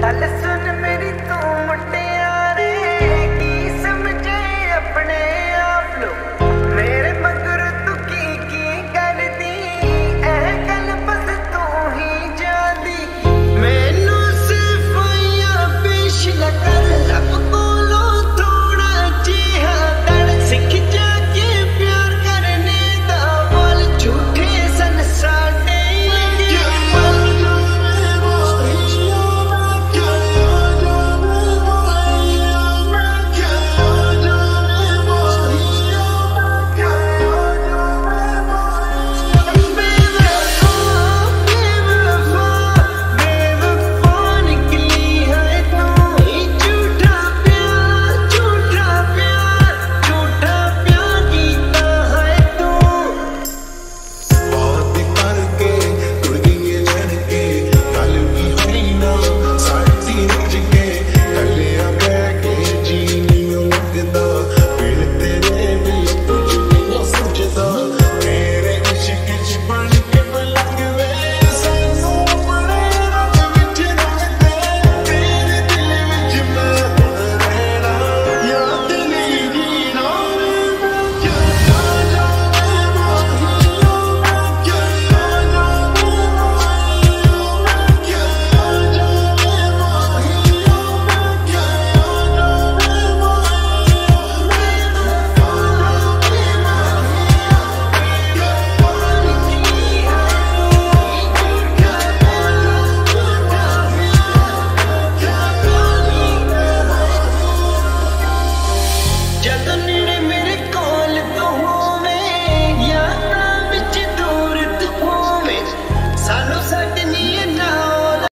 Kal sun